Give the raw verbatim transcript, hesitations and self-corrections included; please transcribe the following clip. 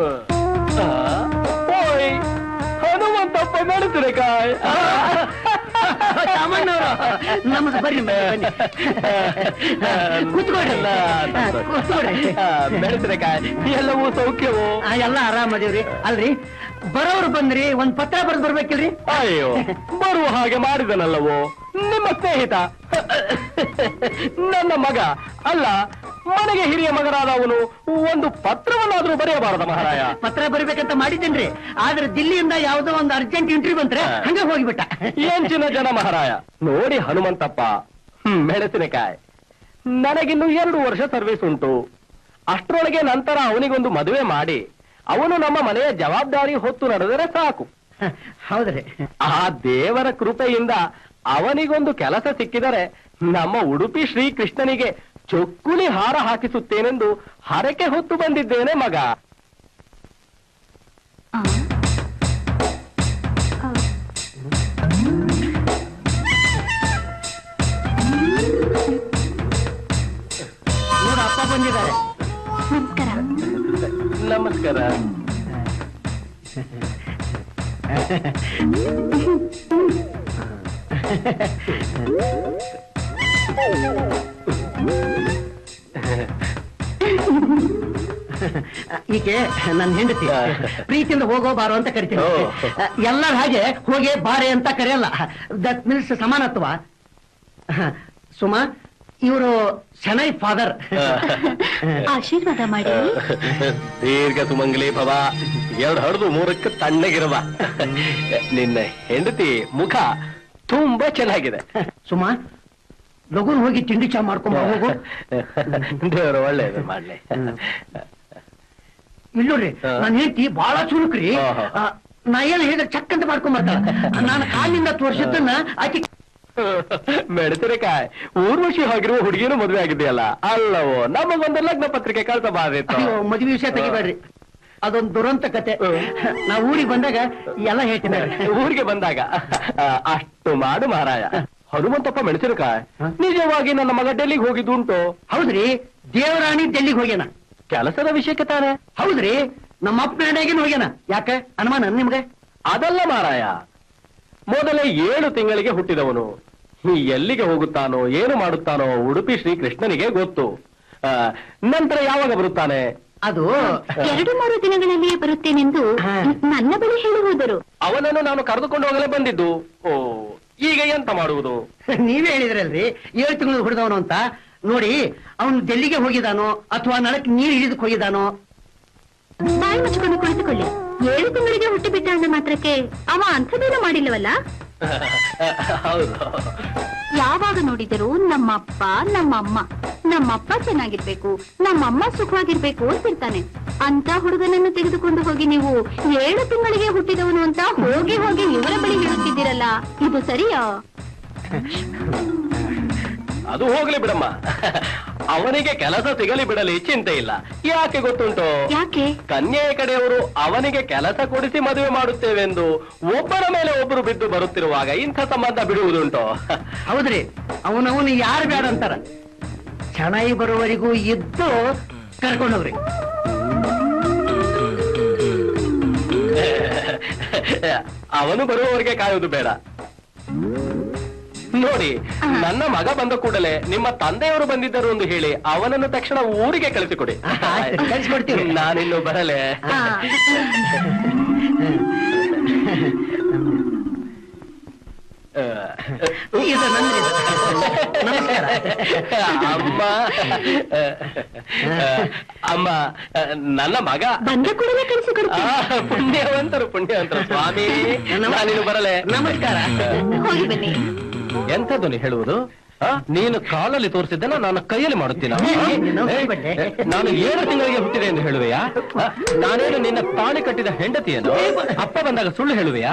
ओय हनुमंत नडीतरे काय नमस बरी बनी ಕೂತ್ಕೊಳ್ಳಲ್ಲ ಕೂತ್ಕೊಳ್ಳಿ ನಡೀತರೆ काय ಎಲ್ಲವೂ ಸೌಖ್ಯವೋ ಎಲ್ಲ ಆರಾಮ ಅದೀವ್ರಿ ಅಲ್ರಿ ಬರೋರು ಬಂದ್ರಿ ಒಂದ್ ಪತ್ರ ಬರೆದು ಬರ್ಬೇಕಿಲ್ರಿ ಅಯ್ಯೋ ಬರುವ ಹಾಗೆ ಮಾಡಿದನಲ್ಲವೋ ನಿಮ್ಮ ಸ್ನೇಹಿತ ನನ್ನ ಮಗ ಅಲ್ಲ ಮನೆಗೆ ಹಿರಿಯ ಮಗನಾದವನು ಒಂದು ಪತ್ರವನ್ನಾದ್ರೂ ಬರೆಯಬಾರದ ಮಹಾರಾಯ ಪತ್ರ ಬರೀಬೇಕಂತ ಮಾಡಿದ್ದೇನ್ರಿ ಆದ್ರೆ ದಿಲ್ಲಿಯಿಂದ ಯಾವುದೋ ಒಂದು ಅರ್ಜೆಂಟ್ ಇಂಟ್ರಿ ಬಂದ್ರೆ ಹಂಗೆ ಹೋಗಿಬಿಟ್ಟ ಎಂಚಿನ ಜನ ಮಹಾರಾಯ ನೋಡಿ ಹನುಮಂತಪ್ಪ ಮೆಣಸಿನಕಾಯಿ ನನಗಿನ್ನು ಎರಡು ವರ್ಷ ಸರ್ವಿಸ್ ಉಂಟು ಅಷ್ಟರೊಳಗೆ ನಂತರ ಅವನಿಗೊಂದು ಮದುವೆ ಮಾಡಿ ಅವನು ನಮ್ಮ ಮನೆಯ ಜವಾಬ್ದಾರಿ ಹೊತ್ತು ನಡೆದರೆ ಸಾಕು ಹೌದ್ರಿ ಆ ದೇವರ ಕೃಪೆಯಿಂದ ಅವನಿಗೊಂದು ಕೆಲಸ ಸಿಕ್ಕಿದರೆ ನಮ್ಮ ಉಡುಪಿ ಶ್ರೀಕೃಷ್ಣನಿಗೆ ಚೊಕ್ಕುಲಿ ಹಾರ ಹಾಕಿಸುತ್ತೇನೆಂದು ಹರಕೆ ಹೊತ್ತು ಬಂದಿದ್ದೇನೆ ಮಗ ನೋಡ ಅಪ್ಪ ಬಂದಿದ್ದಾರೆ ನಮಸ್ಕಾರ ನಮಸ್ಕಾರ ಈಕೆ ನನ್ನ ಹೆಂಡತಿ ಪ್ರೀತಿಯಿಂದ ಹೋಗೋ ಬಾರೋ ಅಂತ ಕರಿತೀನಿ ಎಲ್ಲರ ಹಾಗೆ ಹೋಗಿ ಬಾರೆ ಅಂತ ಕರೆಯಲ್ಲ ದಟ್ ಮೀನ್ಸ್ ಸಮಾನತ್ವ ಸುಮಾ ಇವರು ಶನೈ ಫಾದರ್ ಆಶೀರ್ವಾದ ಮಾಡಿ ದೀರ್ಘ ಸುಮಂಗಲಿ ಭವ ಎರಡು ಹರಿದು ಮೂರಕ್ಕೆ ತಣ್ಣಗಿರುವ ನಿನ್ನ ಹೆಂಡತಿ ಮುಖ ತುಂಬಾ ಚೆನ್ನಾಗಿದೆ ಸುಮಾ ಲಗುನ್ ಹೋಗಿ ತಿಂಡಿ ಚಾ ಮಾಡ್ಕೊಂಡ್ ಹೋಗು ದೇವರ ಒಳ್ಳೇದು ಮಾಡ್ಲಿ ಇಲ್ಲ ನೋಡ್ರಿ ನನ್ನ ಹೆಂಡತಿ ಬಹಳ ಚುರುಕ್ರಿ ನಾ ಏನ್ ಹೇಳ ಚಕ್ ಅಂತ ಮಾಡ್ಕೊಂಡ್ ಬರ್ತಾಳ ನಾನು ಕಾಲಿಂದ ತೋರ್ಸಿದ್ದನ್ನ ಆಕೆ ಮೆಣಸಿನಕಾಯಿ ಊರ್ವಶಿ ಹೋಗಿರುವ ಹುಡುಗಿನೂ ಮದ್ವೆ ಆಗಿದೆಯಲ್ಲ ಅಲ್ಲವೋ ನಮಗೊಂದು ಲಗ್ನ ಪತ್ರಿಕೆ ಕಳ್ಸಬಾರ್ದಿತ್ತು ಮದ್ವೆ ವಿಷಯ ತೆಗಿಬೇಡ್ರಿ ಅದೊಂದು ದುರಂತ ಕತೆ ನಾ ಊರಿಗೆ ಬಂದಾಗ ಎಲ್ಲ ಹೇಳ್ತೀನಿ ಊರಿಗೆ ಬಂದಾಗ ಅಷ್ಟು ಮಾಡು ಮಹಾರಾಯ ಹನುಮಂತಪ್ಪ ಮೆಣಸಿನಕಾಯಿ ನಿಜವಾಗಿ ನನ್ನ ಮಗ ಡೆಲ್ಲಿಗೆ ಹೋಗಿದ್ದುಂಟು ಹೌದ್ರಿ ದೇವರಾಣಿ ಡೆಲ್ಲಿಗೆ ಹೋಗ್ಯಾನ ಕೆಲಸದ ವಿಷಯಕ್ಕೆ ತಾನೆ ಹೌದ್ರಿ ನಮ್ಮ ಅಪ್ಪನ ಹೋಗ್ಯಾನ ಯಾಕೆ ಅನುಮಾನ ನಿಮ್ಗೆ ಅದಲ್ಲ ಮಾರಾಯ ಮೊದಲೇ ಏಳು ತಿಂಗಳಿಗೆ ಹುಟ್ಟಿದವನು ಎಲ್ಲಿಗೆ ಹೋಗುತ್ತಾನೋ ಏನು ಮಾಡುತ್ತಾನೋ ಉಡುಪಿ ಶ್ರೀಕೃಷ್ಣನಿಗೆ ಗೊತ್ತು ನಂತರ ಯಾವಾಗ ಬರುತ್ತಾನೆ ಅದು ಎರಡು ಮೂರು ದಿನಗಳಲ್ಲಿಯೇ ಬರುತ್ತೇನೆಂದು ನನ್ನ ಬಳಿ ಹೇಳುವುದರು ಅವನನ್ನು ನಾನು ಕರೆದುಕೊಂಡು ಹೋಗಲೇ ಬಂದಿದ್ದು ಓ ಈಗ ಎಂತ ಮಾಡುವುದು ನೀವೇ ಹೇಳಿದ್ರಲ್ರಿ ಏಳು ತಿಂಗಳು ಹುಡಿದವನು ಅಂತ ನೋಡಿ ಅವನು ಡೆಲ್ಲಿಗೆ ಹೋಗಿದಾನೋ ಅಥವಾ ನಳಕ್ಕೆ ನೀರು ಇಳಿದಕ್ಕೆ ಹೋಗಿದಾನೋ ಬಾಯಿ ಮುಚ್ಚಿಕೊಂಡು ಕುಳಿತುಕೊಳ್ಳಿ ಏಳು ತಿಂಗಳಿಗೆ ಹುಟ್ಟಿ ಬಿಟ್ಟ ಅಂದ ಮಾತ್ರಕ್ಕೆ ಅವ ಅಂಥದೇನು ಮಾಡಿಲ್ಲವಲ್ಲ ಯಾವಾಗ ನೋಡಿದರೂ ನಮ್ಮಪ್ಪ ನಮ್ಮಮ್ಮ ನಮ್ಮಪ್ಪ ಚೆನ್ನಾಗಿರ್ಬೇಕು ನಮ್ಮಮ್ಮ ಸುಖವಾಗಿರ್ಬೇಕು ಅಂತಿರ್ತಾನೆ ಅಂತ ಹುಡುಗನನ್ನು ತೆಗೆದುಕೊಂಡು ಹೋಗಿ ನೀವು ಏಳು ತಿಂಗಳಿಗೆ ಹುಟ್ಟಿದವನು ಅಂತ ಹೋಗಿ ಹೋಗಿ ಇವರ ಬಳಿ ಹೇಳುತ್ತಿದ್ದೀರಲ್ಲ ಇದು ಸರಿಯಾ ಅದು ಹೋಗ್ಲಿ ಬಿಡಮ್ಮ ಅವನಿಗೆ ಕೆಲಸ ಸಿಗಲಿ ಬಿಡಲಿ ಚಿಂತೆ ಇಲ್ಲ ಯಾಕೆ ಗೊತ್ತುಂಟು ಯಾಕೆ ಕನ್ಯೆಯ ಕಡೆಯವರು ಅವನಿಗೆ ಕೆಲಸ ಕೊಡಿಸಿ ಮದುವೆ ಮಾಡುತ್ತೇವೆಂದು ಒಬ್ಬರ ಮೇಲೆ ಒಬ್ಬರು ಬಿದ್ದು ಬರುತ್ತಿರುವಾಗ ಇಂಥ ಸಂಬಂಧ ಬಿಡುವುದುಂಟು ಹೌದ್ರಿ ಅವನವನು ಯಾರು ಬೇಡ ಅಂತಾರ ಚೆನ್ನಾಗಿ ಬರುವವರೆಗೂ ಇದ್ದು ಕರ್ಕೊಂಡವ್ರಿ ಅವನು ಬರುವವರೆಗೆ ಕಾಯುವುದು ಬೇಡ ನೋಡಿ ನನ್ನ ಮಗ ಬಂದ ಕೂಡಲೇ ನಿಮ್ಮ ತಂದೆಯವರು ಬಂದಿದ್ದರು ಎಂದು ಹೇಳಿ ಅವನನ್ನು ತಕ್ಷಣ ಊರಿಗೆ ಕಳಿಸಿಕೊಡಿ ಕಳಿಸಿಕೊಡ್ತೀವಿ ನಾನಿನ್ನು ಬರಲೇ ಅಮ್ಮ ಅಮ್ಮ ನನ್ನ ಮಗ ಬಂದ ಕೂಡಲೇ ಕಳಿಸಿಕೊಡ್ತೀನಿ ಪುಣ್ಯವಂತರು ಪುಣ್ಯವಂತರು ಸ್ವಾಮಿ ನಾನಿನ್ನು ಬರಲೇ ನಮಸ್ಕಾರ ಹೋಗಿ ಬನ್ನಿ ಎಂಥದ್ದು ನೀ ಹೇಳುವುದು ನೀನು ಕಾಲಲ್ಲಿ ತೋರಿಸಿದ್ದನ್ನ ನಾನು ಕೈಯಲ್ಲಿ ಮಾಡುತ್ತೀನಿ ನಾನು ಏಳು ತಿಂಗಳಿಗೆ ಹುಟ್ಟಿದೆ ಎಂದು ಹೇಳುವೆಯಾ ನಾನೇನು ನಿನ್ನ ತಾಳಿ ಕಟ್ಟಿದ ಹೆಂಡತಿಯನ್ನು ಅಪ್ಪ ಬಂದಾಗ ಸುಳ್ಳು ಹೇಳುವೆಯಾ